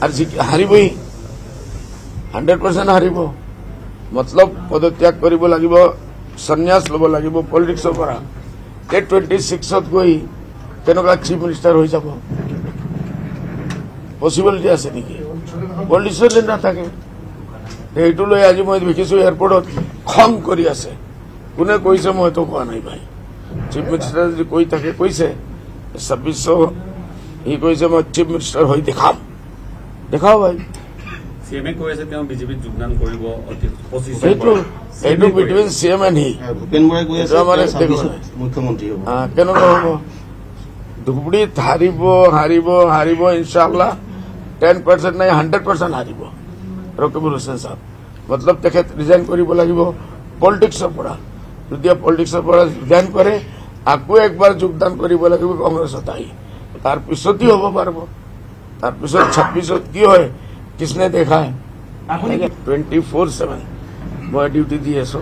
हारिबो 100% हारिबो मतलब पदत्याग करिबो लागिबो संन्यास लबो लागिबो पॉलिटिक्स परा 26 गई तेनका चीफ मिनिस्टर हो जाबो पॉसिबिलिटी आसे निकी पॉलिटिक्स ना थाके एटु लई आज मोय बिकिसु एयरपोर्ट खम करी आसे कुने कोइसे मोय तो कोआ नाही भाई चीफ मिनिस्टर कोई थाके कोइसे 2600 ई कोइसे मोय चीफ मिनिस्टर होई देखाओ भाई सीएम को ऐसे क्यों बीजेपी जुगनान करबो पोजीशन बिटवीन सीएम एंड ही भूपेन बराय को ऐसे हमारे मुख्यमंत्री हो हां केनो हो दुबडी थारिबो हारिबो हारिबो इंशाल्लाह 10% नहीं 100% हारिबो रकीबुल हुसैन साहब मतलब तखत रिजाइन करबो लागिबो पॉलिटिक्स परा यदि पॉलिटिक्स परा रिजाइन करे आकु एक बार जुगदान करबो लागिबो कांग्रेस हताई तार पिसती होबो पारबो तार पिछले 2600 की हो किसने देखा है 24/7 मैं ड्यूटी दी आसो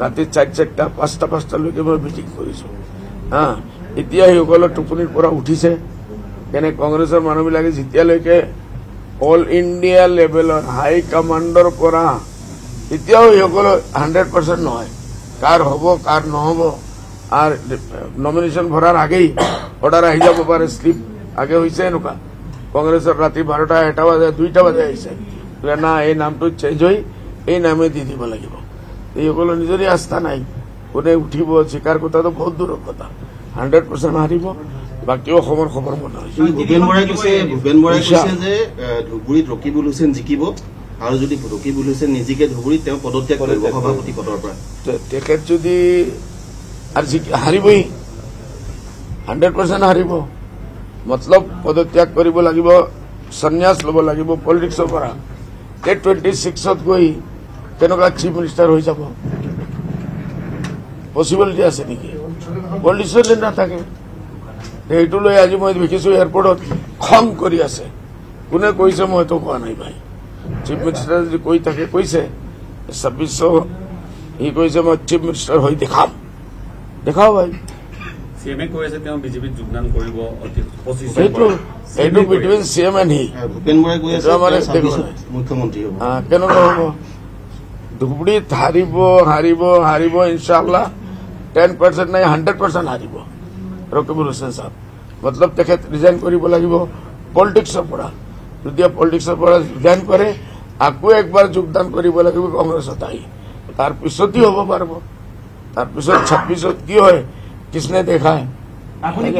राति 4-4टा 5टा 5टा लगे मैं मीटिंग करूँ हाँ इतना सकल टुपनिर पर उठी से कांग्रेस मानव बिल जितने all India level high commander पर इतना सकल 100% नए कार हम कार नहब और नॉमिनेशन भरार आगे ऑर्डर आई जा पारे स्लिप आगे होसे एनका कांग्रेस राति 12टा 1टा बजे 2टा बजे आई ना ये नाम तो चेंज हुई ये नामे दी दी लगे निजर आस्था ना कोने उठिब शिकार कथा तो बहुत दूर कथा 100% हारिब बाकी खबर खबर मन भूपेन बराय धुबुरीत रकीबुल हुसैन जिकिब और जो रकीबुल हुसैन निजिके धुबुरीत पदत्याग करिब सभापति पदर हारिब 100% हारिब मतलब पदत्याग करिबो लागिबो संन्यास लबो लागिबो पॉलिटिक्स परा 26 गई तेनका चीफ मिनिस्टर हो जाबो पॉसिबिलिटी आसे निकी पॉलिटिक्स ना थाके एटु लई आज मोय बिकिसु एयरपोर्ट खम करी आसे कुने कोइसे मोय तो कोआ नाही भाई चीफ मिनिस्टर कोई थाके कोइसे 2600 ई कोइसे मोय चीफ मिनिस्टर होई देखाओ भाई सीएम को ऐसे क्यों बीजेपी जुगनान करबो पोजीशन एटु बिटवीन सीएम एंड ही भूपेन बराय को ऐसे हमारे मुख्यमंत्री हो हां केनो हो दुबडी थारिबो हारिबो हारिबो इंशाल्लाह 10% नहीं 100% हारिबो रकीबुल हुसैन साहब मतलब तखत रिजाइन करबो लागिबो पॉलिटिक्स परा यदि पॉलिटिक्स परा रिजाइन करे आकु एक बार जुगदान करबो लागिबो कांग्रेस हताई तार पिसती होबो पारबो तार पिसत 2600 की होए किसने देखा है?